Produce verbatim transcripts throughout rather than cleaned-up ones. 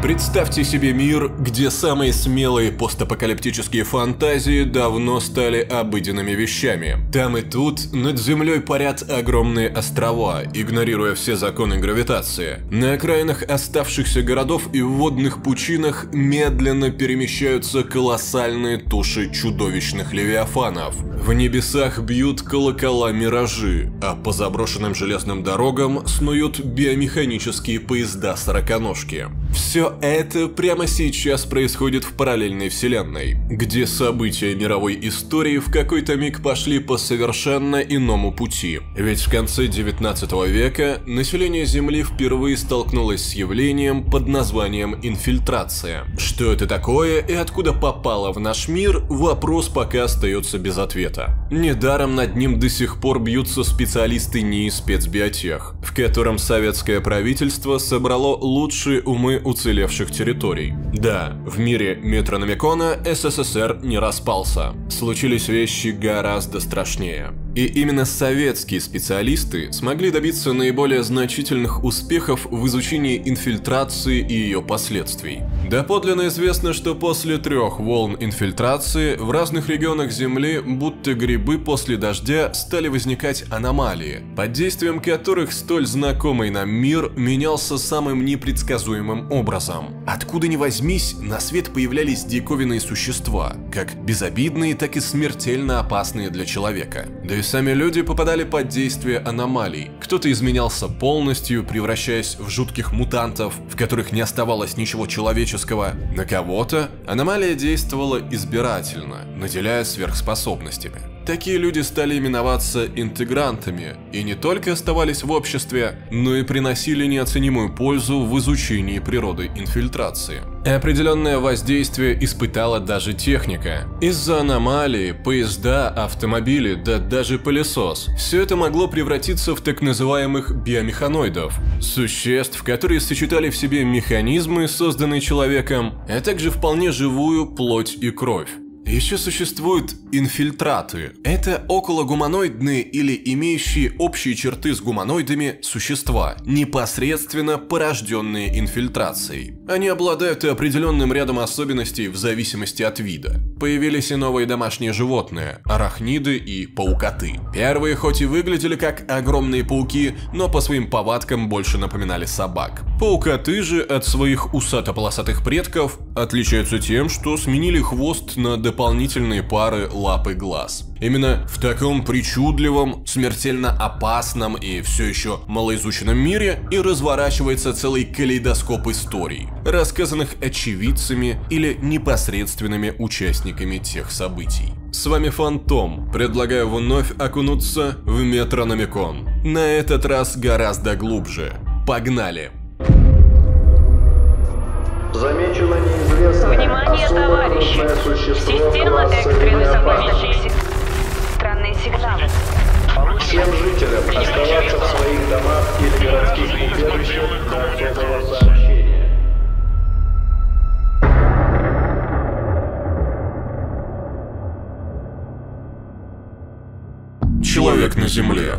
Представьте себе мир, где самые смелые постапокалиптические фантазии давно стали обыденными вещами. Там и тут над землей парят огромные острова, игнорируя все законы гравитации. На окраинах оставшихся городов и в водных пучинах медленно перемещаются колоссальные туши чудовищных левиафанов. В небесах бьют колокола миражи, а по заброшенным железным дорогам снуют биомеханические поезда-сороконожки. Все это прямо сейчас происходит в параллельной вселенной, где события мировой истории в какой-то миг пошли по совершенно иному пути. Ведь в конце девятнадцатого века население Земли впервые столкнулось с явлением под названием инфильтрация. Что это такое и откуда попало в наш мир, вопрос пока остается без ответа. Недаром над ним до сих пор бьются специалисты НИИ спецбиотех, в котором советское правительство собрало лучшие умы уцелевших территорий. Да, в мире Метрономикона СССР не распался. Случились вещи гораздо страшнее. И именно советские специалисты смогли добиться наиболее значительных успехов в изучении инфильтрации и ее последствий. Доподлинно известно, что после трех волн инфильтрации в разных регионах Земли, будто грибы после дождя, стали возникать аномалии, под действием которых столь знакомый нам мир менялся самым непредсказуемым образом. Откуда ни возьмись, на свет появлялись диковинные существа, как безобидные, так и смертельно опасные для человека. Да и сами люди попадали под действие аномалий. Кто-то изменялся полностью, превращаясь в жутких мутантов, в которых не оставалось ничего человеческого. На кого-то аномалия действовала избирательно, наделяя сверхспособностями. Такие люди стали именоваться интегрантами и не только оставались в обществе, но и приносили неоценимую пользу в изучении природы инфильтрации. Определенное воздействие испытала даже техника. Из-за аномалии, поезда, автомобили, да даже пылесос, все это могло превратиться в так называемых биомеханоидов, существ, которые сочетали в себе механизмы, созданные человеком, а также вполне живую плоть и кровь. Еще существуют инфильтраты. Это окологуманоидные или имеющие общие черты с гуманоидами существа, непосредственно порожденные инфильтрацией. Они обладают определенным рядом особенностей в зависимости от вида. Появились и новые домашние животные – арахниды и паукоты. Первые хоть и выглядели как огромные пауки, но по своим повадкам больше напоминали собак. Паукоты же от своих усато-полосатых предков отличаются тем, что сменили хвост на дополнительные пары лап и глаз. Именно в таком причудливом, смертельно опасном и все еще малоизученном мире и разворачивается целый калейдоскоп историй, рассказанных очевидцами или непосредственными участниками тех событий. С вами Фантом, предлагаю вновь окунуться в Метрономикон. На этот раз гораздо глубже. Погнали! Замечено неизвестное. Внимание, товарищи! Система экстренной самовещи. Странные сигналы. Всем жителям оставаться в своих домах или городских убежищах до этого сообщения. Человек на Земле.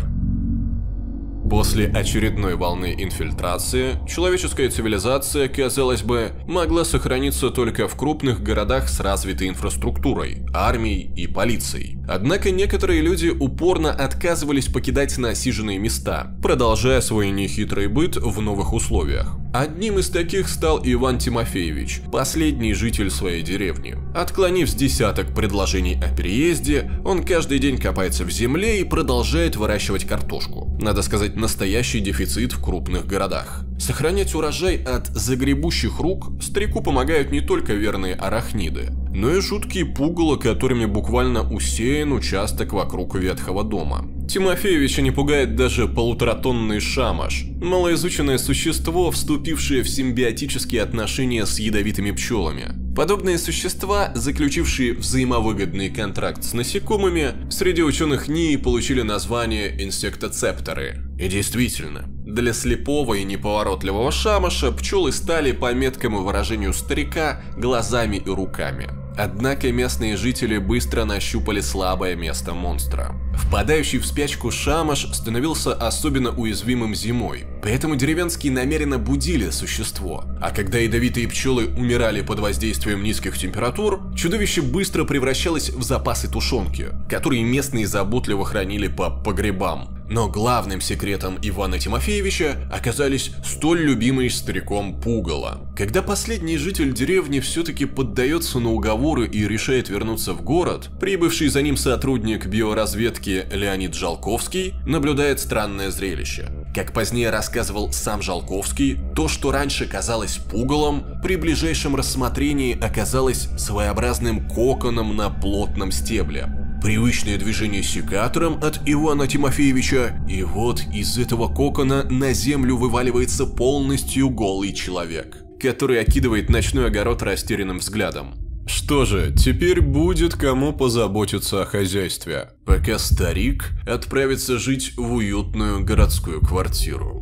После очередной волны инфильтрации человеческая цивилизация, казалось бы, могла сохраниться только в крупных городах с развитой инфраструктурой, армией и полицией. Однако некоторые люди упорно отказывались покидать насиженные места, продолжая свой нехитрый быт в новых условиях. Одним из таких стал Иван Тимофеевич, последний житель своей деревни. Отклонив с десяток предложений о переезде, он каждый день копается в земле и продолжает выращивать картошку. Надо сказать, настоящий дефицит в крупных городах. Сохранять урожай от загребущих рук старику помогают не только верные арахниды, но и жуткие пугало, которыми буквально усеян участок вокруг ветхого дома. Тимофеевича не пугает даже полуторатонный шамаш, малоизученное существо, вступившее в симбиотические отношения с ядовитыми пчелами. Подобные существа, заключившие взаимовыгодный контракт с насекомыми, среди ученых НИИ получили название инсектоцепторы. И действительно, для слепого и неповоротливого шамаша пчелы стали, по меткому выражению старика, глазами и руками. Однако местные жители быстро нащупали слабое место монстра. Впадающий в спячку шамаш становился особенно уязвимым зимой, поэтому деревенские намеренно будили существо. А когда ядовитые пчелы умирали под воздействием низких температур, чудовище быстро превращалось в запасы тушенки, которые местные заботливо хранили по погребам. Но главным секретом Ивана Тимофеевича оказались столь любимые стариком пугало. Когда последний житель деревни все-таки поддается на уговоры и решает вернуться в город, прибывший за ним сотрудник биоразведки Леонид Жалковский наблюдает странное зрелище. Как позднее рассказывал сам Жалковский, то, что раньше казалось пугалом, при ближайшем рассмотрении оказалось своеобразным коконом на плотном стебле. Привычное движение секатором от Ивана Тимофеевича, и вот из этого кокона на землю вываливается полностью голый человек, который окидывает ночной огород растерянным взглядом. Что же, теперь будет кому позаботиться о хозяйстве, пока старик отправится жить в уютную городскую квартиру.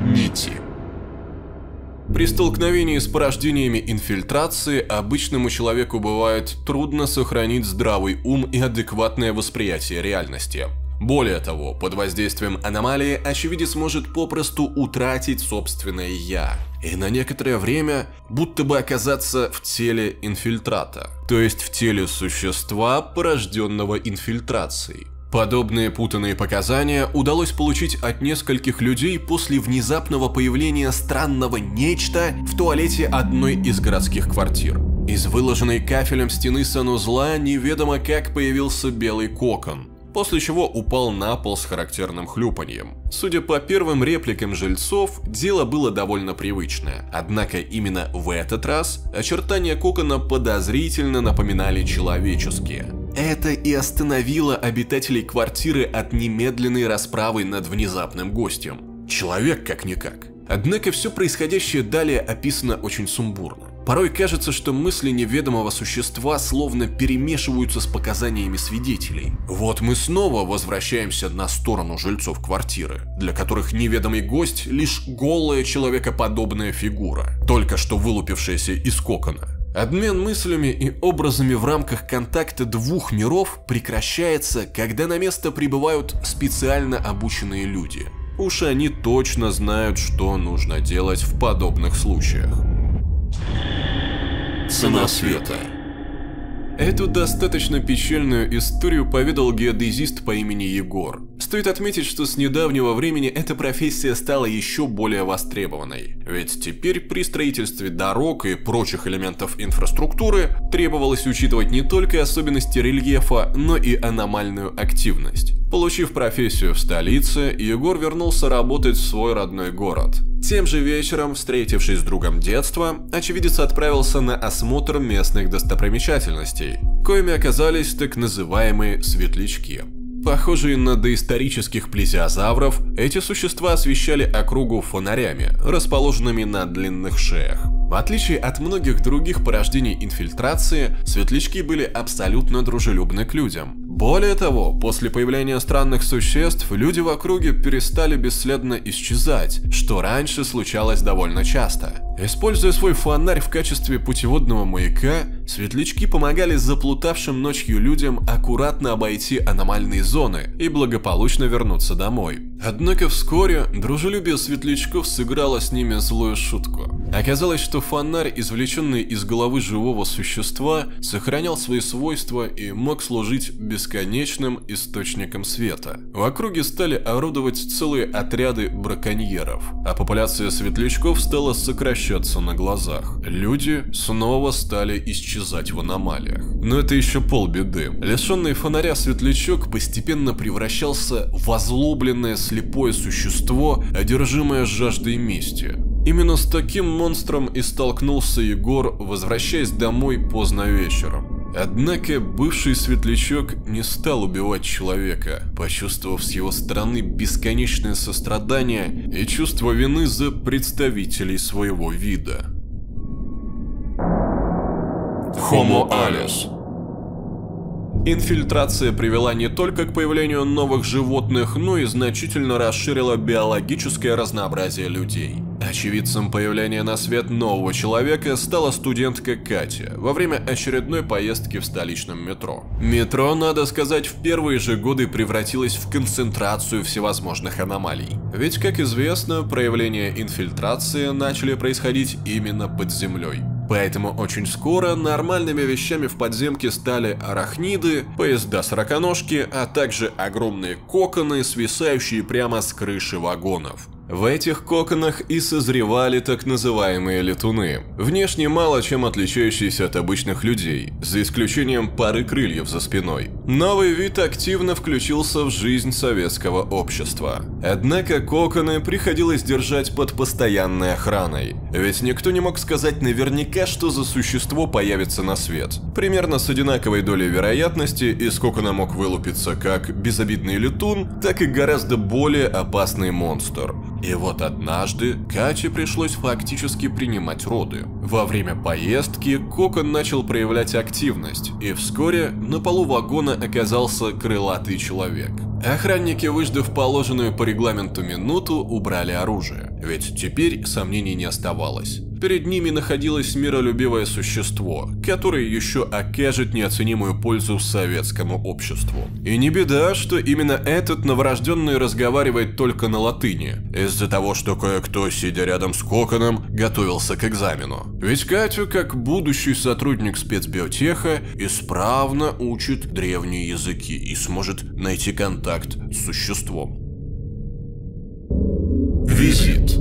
Нити. При столкновении с порождениями инфильтрации обычному человеку бывает трудно сохранить здравый ум и адекватное восприятие реальности. Более того, под воздействием аномалии очевидец может попросту утратить собственное «я» и на некоторое время будто бы оказаться в теле инфильтрата, то есть в теле существа, порожденного инфильтрацией. Подобные путанные показания удалось получить от нескольких людей после внезапного появления странного нечто в туалете одной из городских квартир. Из выложенной кафелем стены санузла неведомо как появился белый кокон, после чего упал на пол с характерным хлюпаньем. Судя по первым репликам жильцов, дело было довольно привычное, однако именно в этот раз очертания кокона подозрительно напоминали человеческие. Это и остановило обитателей квартиры от немедленной расправы над внезапным гостем. Человек как-никак. Однако все происходящее далее описано очень сумбурно. Порой кажется, что мысли неведомого существа словно перемешиваются с показаниями свидетелей. Вот мы снова возвращаемся на сторону жильцов квартиры, для которых неведомый гость – лишь голая человекоподобная фигура, только что вылупившаяся из кокона. Обмен мыслями и образами в рамках контакта двух миров прекращается, когда на место прибывают специально обученные люди. Уж они точно знают, что нужно делать в подобных случаях. Цена света. Эту достаточно печальную историю поведал геодезист по имени Егор. Стоит отметить, что с недавнего времени эта профессия стала еще более востребованной, ведь теперь при строительстве дорог и прочих элементов инфраструктуры требовалось учитывать не только особенности рельефа, но и аномальную активность. Получив профессию в столице, Егор вернулся работать в свой родной город. Тем же вечером, встретившись с другом детства, очевидец отправился на осмотр местных достопримечательностей, коими оказались так называемые светлячки. Похожие на доисторических плезиозавров, эти существа освещали округу фонарями, расположенными на длинных шеях. В отличие от многих других порождений инфильтрации, светлячки были абсолютно дружелюбны к людям. Более того, после появления странных существ, люди в округе перестали бесследно исчезать, что раньше случалось довольно часто. Используя свой фонарь в качестве путеводного маяка, светлячки помогали заплутавшим ночью людям аккуратно обойти аномальные зоны и благополучно вернуться домой. Однако вскоре дружелюбие светлячков сыграло с ними злую шутку. Оказалось, что фонарь, извлеченный из головы живого существа, сохранял свои свойства и мог служить бесконечным источником света. В округе стали орудовать целые отряды браконьеров, а популяция светлячков стала сокращаться на глазах. Люди снова стали исчезать в аномалиях. Но это еще полбеды. Лишенный фонаря светлячок постепенно превращался в озлобленное слепое существо, одержимое жаждой мести. Именно с таким монстром и столкнулся Егор, возвращаясь домой поздно вечером. Однако бывший светлячок не стал убивать человека, почувствовав с его стороны бесконечное сострадание и чувство вины за представителей своего вида. Homo Alus. Инфильтрация привела не только к появлению новых животных, но и значительно расширила биологическое разнообразие людей. Очевидцем появления на свет нового человека стала студентка Катя во время очередной поездки в столичном метро. Метро, надо сказать, в первые же годы превратилось в концентрацию всевозможных аномалий. Ведь, как известно, проявления инфильтрации начали происходить именно под землей. Поэтому очень скоро нормальными вещами в подземке стали арахниды, поезда-сороконожки, а также огромные коконы, свисающие прямо с крыши вагонов. В этих коконах и созревали так называемые летуны, внешне мало чем отличающиеся от обычных людей, за исключением пары крыльев за спиной. Новый вид активно включился в жизнь советского общества. Однако коконы приходилось держать под постоянной охраной, ведь никто не мог сказать наверняка, что за существо появится на свет. Примерно с одинаковой долей вероятности из кокона мог вылупиться как безобидный летун, так и гораздо более опасный монстр. И вот однажды Кате пришлось фактически принимать роды. Во время поездки кокон начал проявлять активность, и вскоре на полу вагона оказался крылатый человек. Охранники, выждав положенную по регламенту минуту, убрали оружие, ведь теперь сомнений не оставалось. Перед ними находилось миролюбивое существо, которое еще окажет неоценимую пользу советскому обществу. И не беда, что именно этот новорожденный разговаривает только на латыни, из-за того, что кое-кто, сидя рядом с коконом, готовился к экзамену. Ведь Катю, как будущий сотрудник спецбиотеха, исправно учит древние языки и сможет найти контакт с существом. Визит.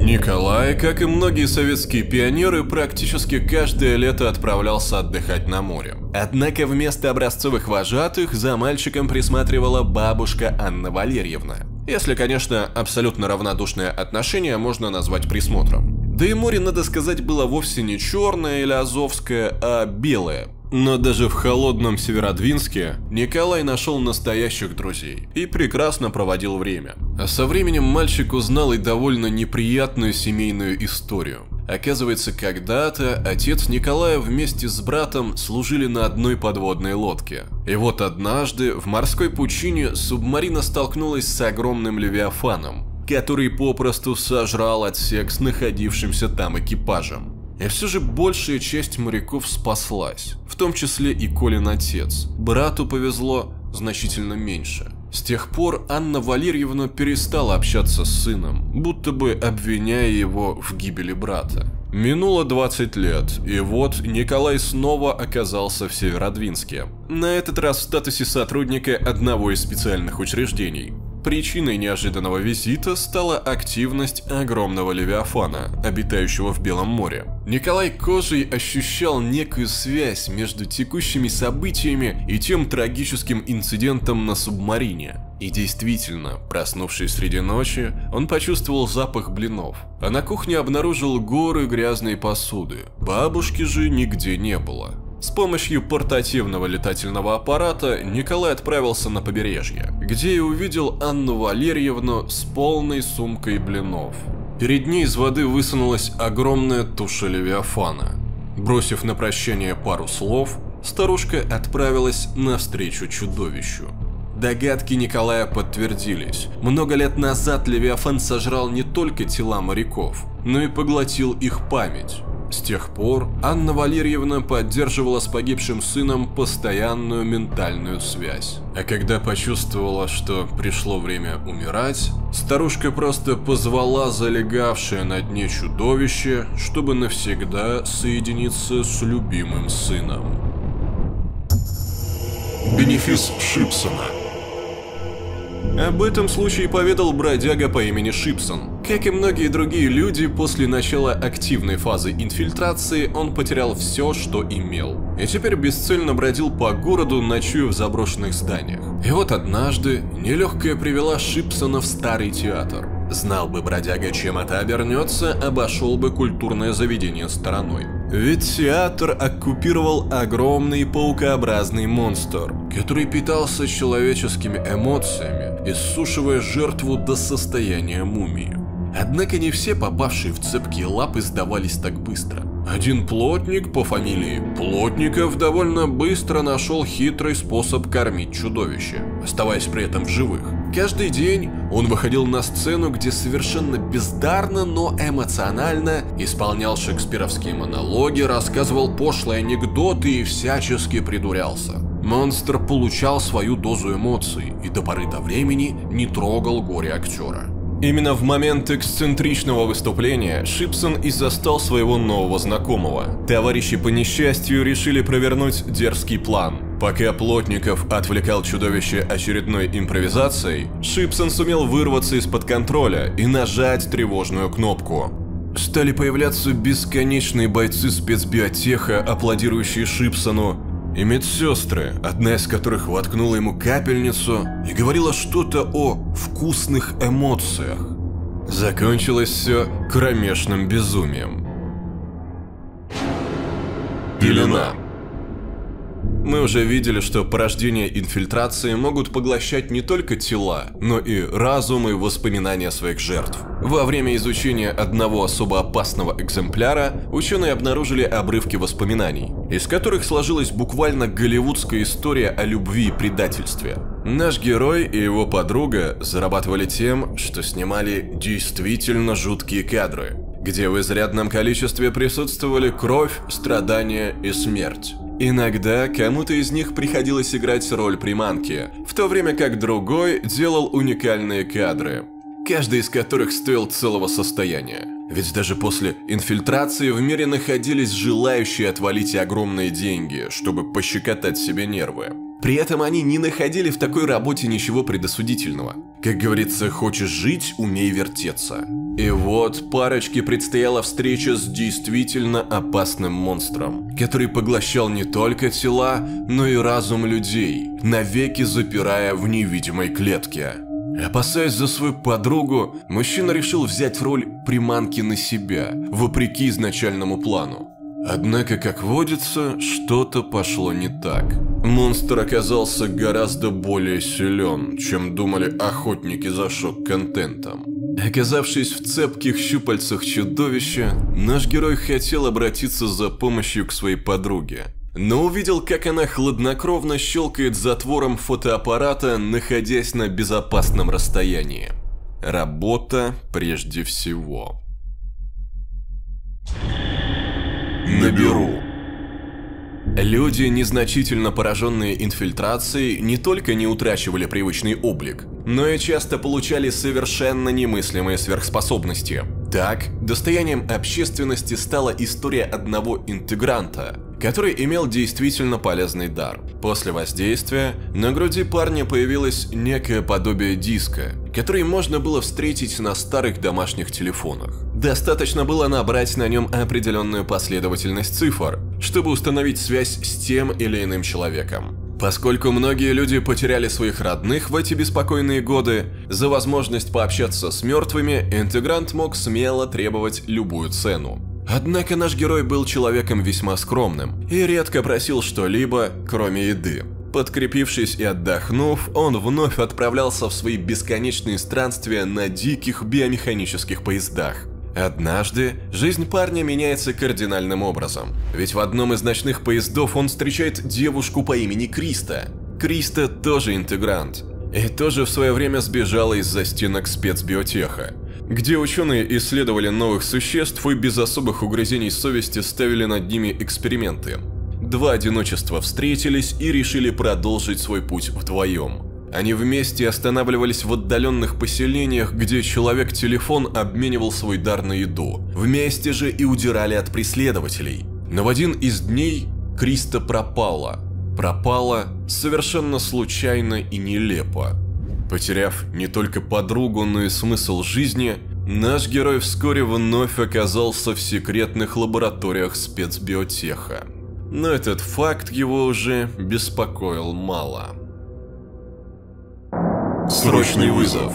Николай, как и многие советские пионеры, практически каждое лето отправлялся отдыхать на море. Однако вместо образцовых вожатых за мальчиком присматривала бабушка Анна Валерьевна. Если, конечно, абсолютно равнодушное отношение можно назвать присмотром. Да и море, надо сказать, было вовсе не черное или азовское, а белое. Но даже в холодном Северодвинске Николай нашел настоящих друзей и прекрасно проводил время. А со временем мальчик узнал и довольно неприятную семейную историю. Оказывается, когда-то отец Николая вместе с братом служили на одной подводной лодке. И вот однажды в морской пучине субмарина столкнулась с огромным левиафаном, который попросту сожрал отсек с находившимся там экипажем. И все же большая часть моряков спаслась, в том числе и Колин отец. Брату повезло значительно меньше. С тех пор Анна Валерьевна перестала общаться с сыном, будто бы обвиняя его в гибели брата. Минуло двадцать лет, и вот Николай снова оказался в Северодвинске. На этот раз в статусе сотрудника одного из специальных учреждений. Причиной неожиданного визита стала активность огромного левиафана, обитающего в Белом море. Николай кожей ощущал некую связь между текущими событиями и тем трагическим инцидентом на субмарине. И действительно, проснувшись среди ночи, он почувствовал запах блинов, а на кухне обнаружил горы грязной посуды. Бабушки же нигде не было. С помощью портативного летательного аппарата Николай отправился на побережье, где и увидел Анну Валерьевну с полной сумкой блинов. Перед ней из воды высунулась огромная туша левиафана. Бросив на прощание пару слов, старушка отправилась навстречу чудовищу. Догадки Николая подтвердились. Много лет назад левиафан сожрал не только тела моряков, но и поглотил их память. С тех пор Анна Валерьевна поддерживала с погибшим сыном постоянную ментальную связь. А когда почувствовала, что пришло время умирать, старушка просто позвала залегавшее на дне чудовище, чтобы навсегда соединиться с любимым сыном. Бенефис Шипсона. Об этом случае поведал бродяга по имени Шипсон. Как и многие другие люди, после начала активной фазы инфильтрации он потерял все, что имел. И теперь бесцельно бродил по городу, ночуя в заброшенных зданиях. И вот однажды нелегкая привела Шипсона в старый театр. Знал бы бродяга, чем это обернется, обошел бы культурное заведение стороной. Ведь театр оккупировал огромный паукообразный монстр, который питался человеческими эмоциями, иссушивая жертву до состояния мумии. Однако не все попавшие в цепкие лапы сдавались так быстро. Один плотник по фамилии Плотников довольно быстро нашел хитрый способ кормить чудовище, оставаясь при этом в живых. Каждый день он выходил на сцену, где совершенно бездарно, но эмоционально исполнял шекспировские монологи, рассказывал пошлые анекдоты и всячески придурялся. Монстр получал свою дозу эмоций и до поры до времени не трогал горе актера. Именно в момент эксцентричного выступления Шипсон и застал своего нового знакомого. Товарищи по несчастью решили провернуть дерзкий план. Пока Плотников отвлекал чудовище очередной импровизацией, Шипсон сумел вырваться из-под контроля и нажать тревожную кнопку. Стали появляться бесконечные бойцы спецбиотеха, аплодирующие Шипсону, и медсестры, одна из которых воткнула ему капельницу и говорила что-то о вкусных эмоциях. Закончилось все кромешным безумием. Пелена. Мы уже видели, что порождения инфильтрации могут поглощать не только тела, но и разум и воспоминания своих жертв. Во время изучения одного особо опасного экземпляра ученые обнаружили обрывки воспоминаний, из которых сложилась буквально голливудская история о любви и предательстве. Наш герой и его подруга зарабатывали тем, что снимали действительно жуткие кадры, где в изрядном количестве присутствовали кровь, страдания и смерть. Иногда кому-то из них приходилось играть роль приманки, в то время как другой делал уникальные кадры, каждый из которых стоил целого состояния. Ведь даже после инфильтрации в мире находились желающие отвалить огромные деньги, чтобы пощекотать себе нервы. При этом они не находили в такой работе ничего предосудительного. Как говорится, хочешь жить, умей вертеться. И вот парочке предстояла встреча с действительно опасным монстром, который поглощал не только тела, но и разум людей, навеки запирая в невидимой клетке. Опасаясь за свою подругу, мужчина решил взять роль приманки на себя, вопреки изначальному плану. Однако, как водится, что-то пошло не так. Монстр оказался гораздо более силен, чем думали охотники за шок-контентом. Оказавшись в цепких щупальцах чудовища, наш герой хотел обратиться за помощью к своей подруге, но увидел, как она хладнокровно щелкает затвором фотоаппарата, находясь на безопасном расстоянии. Работа прежде всего. Наберу. Люди, незначительно пораженные инфильтрацией, не только не утрачивали привычный облик, но и часто получали совершенно немыслимые сверхспособности. Так, достоянием общественности стала история одного интегранта, который имел действительно полезный дар. После воздействия на груди парня появилось некое подобие диска, который можно было встретить на старых домашних телефонах. Достаточно было набрать на нем определенную последовательность цифр, чтобы установить связь с тем или иным человеком. Поскольку многие люди потеряли своих родных в эти беспокойные годы, за возможность пообщаться с мертвыми интегрант мог смело требовать любую цену. Однако наш герой был человеком весьма скромным и редко просил что-либо, кроме еды. Подкрепившись и отдохнув, он вновь отправлялся в свои бесконечные странствия на диких биомеханических поездах. Однажды жизнь парня меняется кардинальным образом, ведь в одном из ночных поездов он встречает девушку по имени Криста. Криста тоже интегрант и тоже в свое время сбежала из застенок спецбиотеха, где ученые исследовали новых существ и без особых угрызений совести ставили над ними эксперименты. Два одиночества встретились и решили продолжить свой путь вдвоем. Они вместе останавливались в отдаленных поселениях, где человек-телефон обменивал свой дар на еду. Вместе же и удирали от преследователей. Но в один из дней Криста пропала. Пропала совершенно случайно и нелепо. Потеряв не только подругу, но и смысл жизни, наш герой вскоре вновь оказался в секретных лабораториях спецбиотеха. Но этот факт его уже беспокоил мало. Срочный вызов.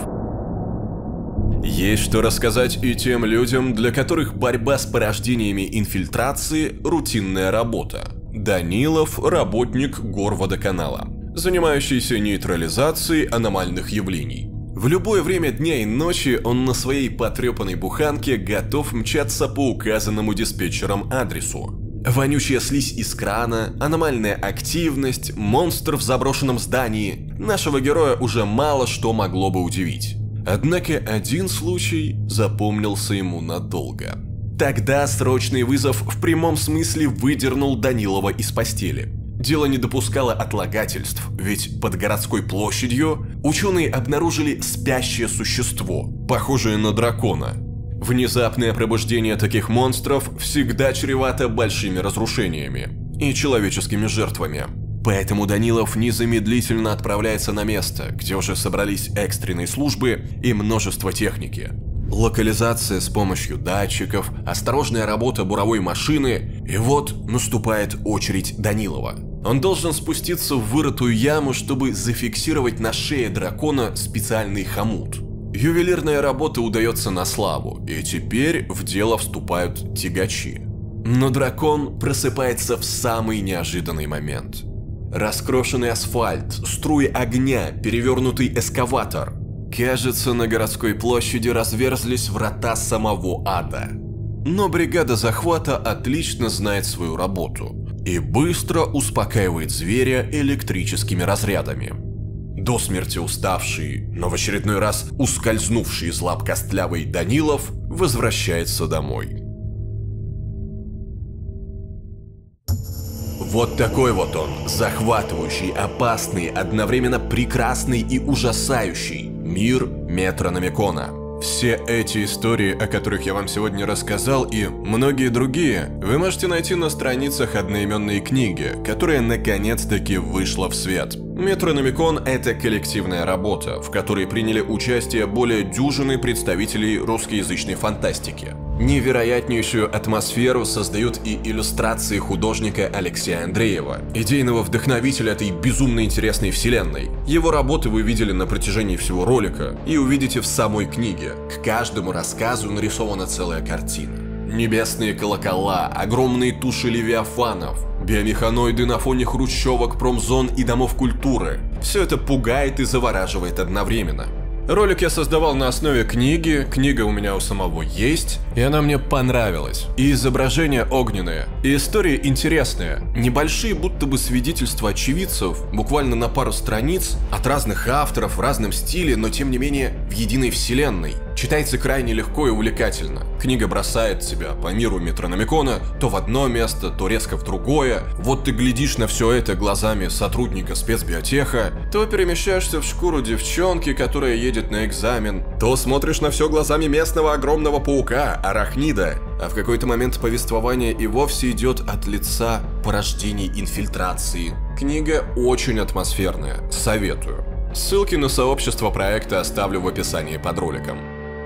Есть что рассказать и тем людям, для которых борьба с порождениями инфильтрации – рутинная работа. Данилов – работник горводоканала, занимающийся нейтрализацией аномальных явлений. В любое время дня и ночи он на своей потрепанной буханке готов мчаться по указанному диспетчером адресу. Вонючая слизь из крана, аномальная активность, монстр в заброшенном здании – нашего героя уже мало что могло бы удивить. Однако один случай запомнился ему надолго. Тогда срочный вызов в прямом смысле выдернул Данилова из постели. Дело не допускало отлагательств, ведь под городской площадью ученые обнаружили спящее существо, похожее на дракона. Внезапное пробуждение таких монстров всегда чревато большими разрушениями и человеческими жертвами. Поэтому Данилов незамедлительно отправляется на место, где уже собрались экстренные службы и множество техники. Локализация с помощью датчиков, осторожная работа буровой машины, и вот наступает очередь Данилова. Он должен спуститься в вырытую яму, чтобы зафиксировать на шее дракона специальный хомут. Ювелирная работа удается на славу, и теперь в дело вступают тягачи. Но дракон просыпается в самый неожиданный момент. Раскрошенный асфальт, струи огня, перевернутый эскаватор. Кажется, на городской площади разверзлись врата самого ада. Но бригада захвата отлично знает свою работу и быстро успокаивает зверя электрическими разрядами. До смерти уставший, но в очередной раз ускользнувший из лап костлявый Данилов возвращается домой. Вот такой вот он, захватывающий, опасный, одновременно прекрасный и ужасающий мир Метрономикона. Все эти истории, о которых я вам сегодня рассказал, и многие другие, вы можете найти на страницах одноименной книги, которая наконец-таки вышла в свет. Метрономикон – это коллективная работа, в которой приняли участие более дюжины представителей русскоязычной фантастики. Невероятнейшую атмосферу создают и иллюстрации художника Алексея Андреева, идейного вдохновителя этой безумно интересной вселенной. Его работы вы видели на протяжении всего ролика и увидите в самой книге. К каждому рассказу нарисована целая картина. Небесные колокола, огромные туши левиафанов, биомеханоиды на фоне хрущевок, промзон и домов культуры. Все это пугает и завораживает одновременно. Ролик я создавал на основе книги, книга у меня у самого есть, и она мне понравилась. И изображения огненные, и истории интересные, небольшие будто бы свидетельства очевидцев, буквально на пару страниц, от разных авторов в разном стиле, но тем не менее в единой вселенной. Читается крайне легко и увлекательно. Книга бросает тебя по миру Метрономикона то в одно место, то резко в другое. Вот ты глядишь на все это глазами сотрудника спецбиотеха, то перемещаешься в шкуру девчонки, которая едет на экзамен, то смотришь на все глазами местного огромного паука, арахнида. А в какой-то момент повествование и вовсе идет от лица порождений инфильтрации. Книга очень атмосферная, советую. Ссылки на сообщество проекта оставлю в описании под роликом.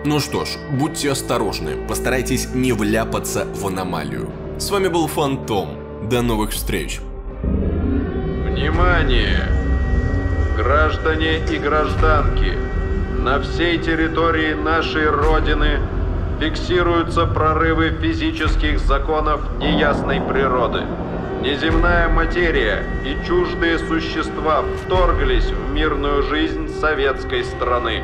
Ну что ж, будьте осторожны, постарайтесь не вляпаться в аномалию. С вами был Фантом, до новых встреч. Внимание! Граждане и гражданки, на всей территории нашей Родины фиксируются прорывы физических законов неясной природы. Неземная материя и чуждые существа вторглись в мирную жизнь советской страны.